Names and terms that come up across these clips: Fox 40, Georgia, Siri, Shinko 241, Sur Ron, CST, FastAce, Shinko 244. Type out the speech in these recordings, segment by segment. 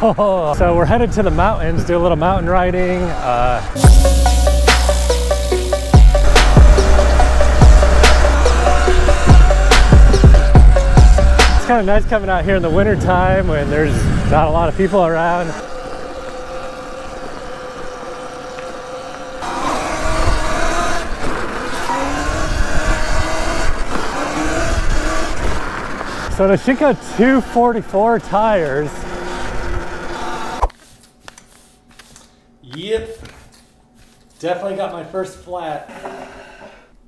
Oh, so we're headed to the mountains, do a little mountain riding. It's kind of nice coming out here in the winter time when there's not a lot of people around. So the Shinko 244 tires. Yep, definitely got my first flat.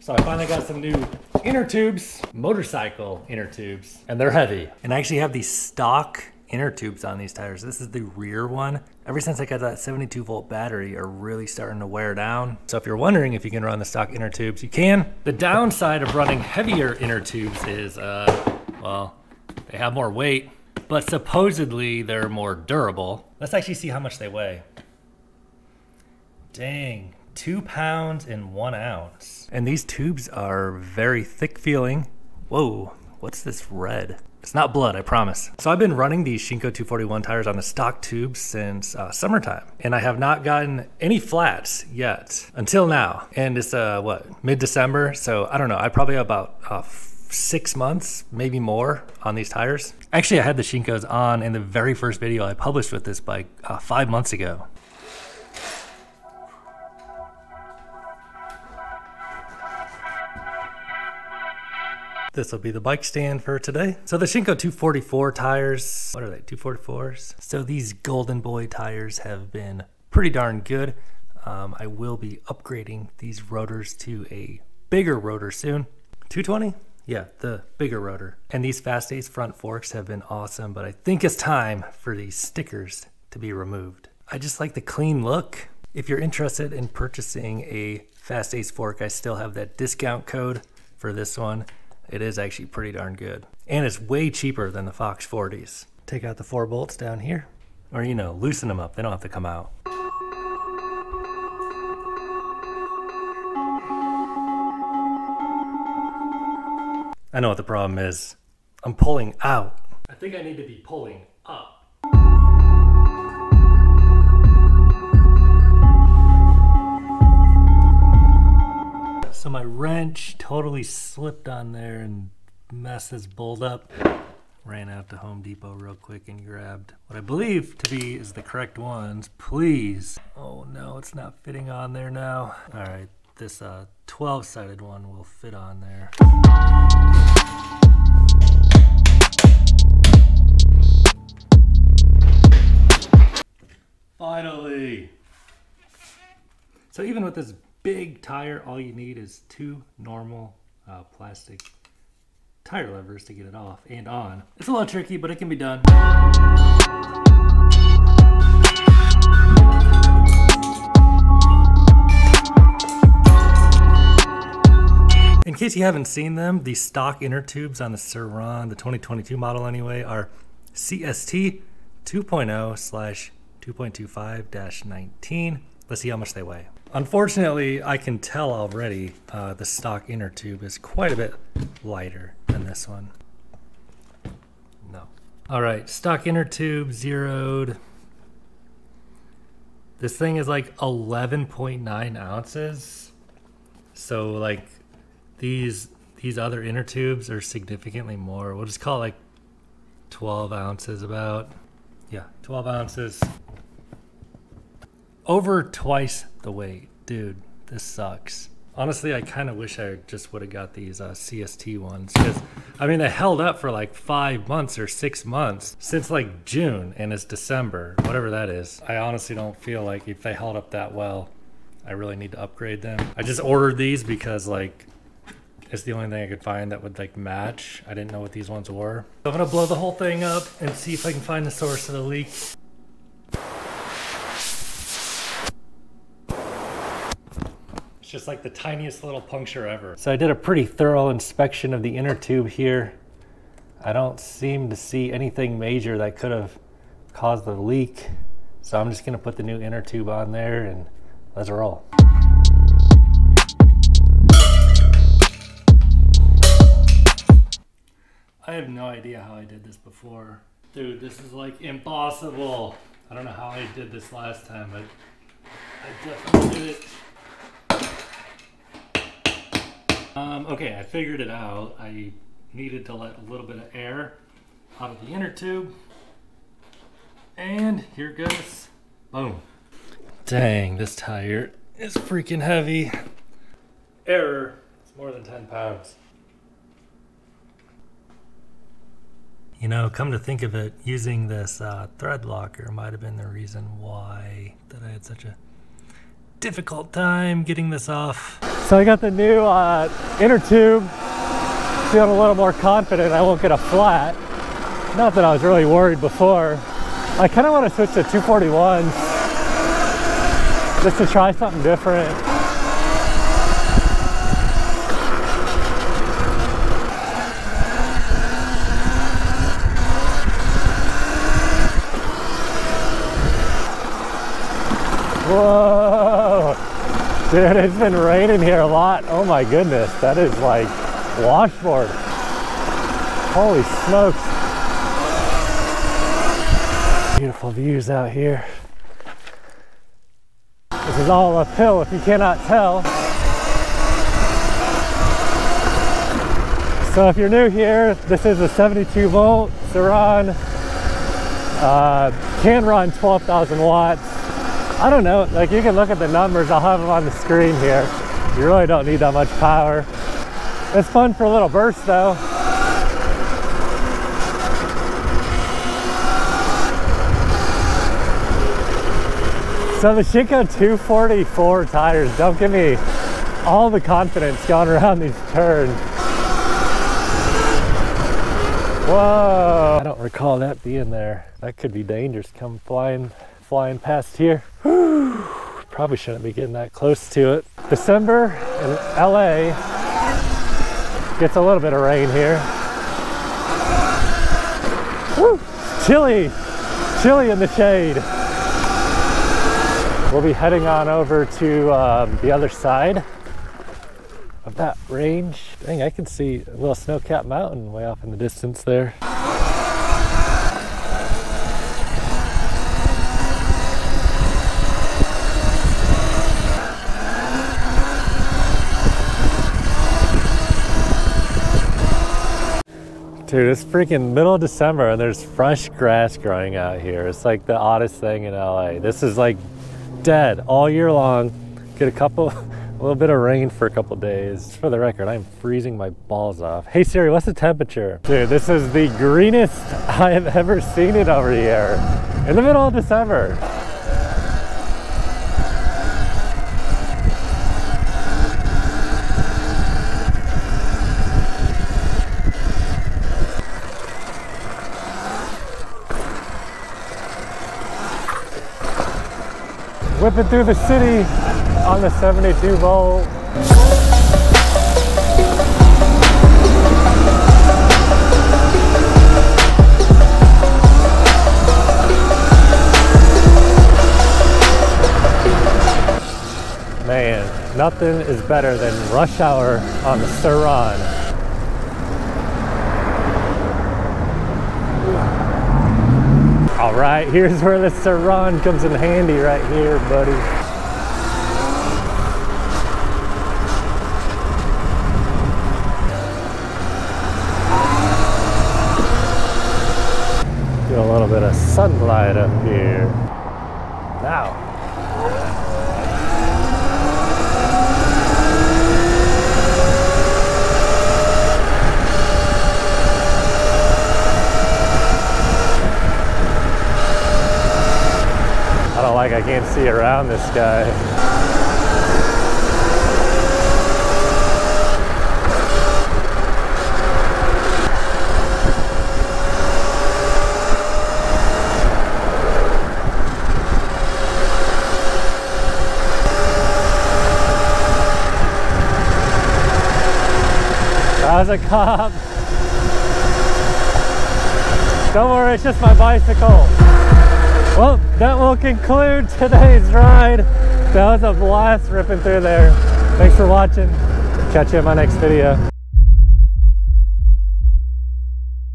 So I finally got some new inner tubes, motorcycle inner tubes, and they're heavy. And I actually have these stock inner tubes on these tires. This is the rear one. Ever since I got that 72-volt battery are really starting to wear down. So if you're wondering if you can run the stock inner tubes, you can. The downside of running heavier inner tubes is, well, they have more weight, but supposedly they're more durable. Let's actually see how much they weigh. Dang, 2 pounds and 1 ounce. And these tubes are very thick feeling. Whoa, what's this red? It's not blood, I promise. So I've been running these Shinko 241 tires on the stock tubes since summertime, and I have not gotten any flats yet until now. And it's what, mid-December? So I don't know, I probably have about 6 months, maybe more, on these tires. Actually, I had the Shinkos on in the very first video I published with this bike 5 months ago. This will be the bike stand for today. So the Shinko 244 tires, what are they, 244s? So these Golden Boy tires have been pretty darn good. I will be upgrading these rotors to a bigger rotor soon. 220? Yeah, the bigger rotor. And these FastAce front forks have been awesome, but I think it's time for these stickers to be removed. I just like the clean look. If you're interested in purchasing a FastAce fork, I still have that discount code for this one. It is actually pretty darn good. And it's way cheaper than the Fox 40s. Take out the 4 bolts down here. Or, you know, loosen them up. They don't have to come out. I know what the problem is. I'm pulling out. I think I need to be pulling up. So my wrench totally slipped on there and messed this bolt up. Ran out to Home Depot real quick and grabbed what I believe to be is the correct ones. Please. Oh no, it's not fitting on there now. All right, this 12-sided one will fit on there. Finally. So even with this big tire, all you need is 2 normal plastic tire levers to get it off and on. It's a little tricky, but it can be done. In case you haven't seen them, the stock inner tubes on the Sur Ron, the 2022 model anyway, are CST 2.0/2.25-19. Let's see how much they weigh. Unfortunately, I can tell already the stock inner tube is quite a bit lighter than this one. No. All right, stock inner tube zeroed. This thing is like 11.9 ounces. So like these other inner tubes are significantly more. We'll just call it like 12 ounces about. Yeah, 12 ounces. Over twice the weight. Dude, this sucks. Honestly, I kind of wish I just would have got these CST ones, because I mean, they held up for like 5 months or 6 months since like June, and it's December, whatever that is. I honestly don't feel like if they held up that well, I really need to upgrade them. I just ordered these because like it's the only thing I could find that would like match. I didn't know what these ones were. So I'm gonna blow the whole thing up and see if I can find the source of the leak. Just like the tiniest little puncture ever. So I did a pretty thorough inspection of the inner tube here. I don't seem to see anything major that could have caused the leak. So I'm just gonna put the new inner tube on there and let's roll. I have no idea how I did this before. Dude, this is like impossible. I don't know how I did this last time, but I definitely did it. Okay, I figured it out. I needed to let a little bit of air out of the inner tube. And here goes. Boom. Dang, this tire is freaking heavy. Error. It's more than 10 pounds. You know, come to think of it, using this thread locker might have been the reason why that I had such a difficult time getting this off. So I got the new inner tube, feeling a little more confident I won't get a flat. Not that I was really worried before. I kind of want to switch to 241s just to try something different. Whoa, dude, it's been raining here a lot. Oh my goodness, that is like washboard. Holy smokes. Beautiful views out here. This is all uphill if you cannot tell. So if you're new here, this is a 72 volt Sur Ron, can run 12,000 watts. I don't know, like you can look at the numbers, I'll have them on the screen here. You really don't need that much power. It's fun for a little burst though. So the Shinko 244 tires don't give me all the confidence going around these turns. Whoa! I don't recall that being there. That could be dangerous come flying past here. Whew. Probably shouldn't be getting that close to it. December in LA gets a little bit of rain here. Whew. Chilly in the shade. We'll be heading on over to the other side of that range. Dang, I can see a little snow-capped mountain way off in the distance there. Dude, it's freaking middle of December and there's fresh grass growing out here. It's like the oddest thing in LA. This is like dead all year long. Get a little bit of rain for a couple days. For the record, I'm freezing my balls off. Hey Siri, what's the temperature? Dude, this is the greenest I have ever seen it over here in the middle of December. Whipping through the city on the 72 volt. Man, nothing is better than rush hour on the Sur Ron. All right, here's where the Sur Ron comes in handy right here, buddy. Get a little bit of sunlight up here. Now. Like I can't see around this guy. That was a cop. Don't worry, it's just my bicycle. Well, that will conclude today's ride. That was a blast ripping through there. Thanks for watching. Catch you in my next video.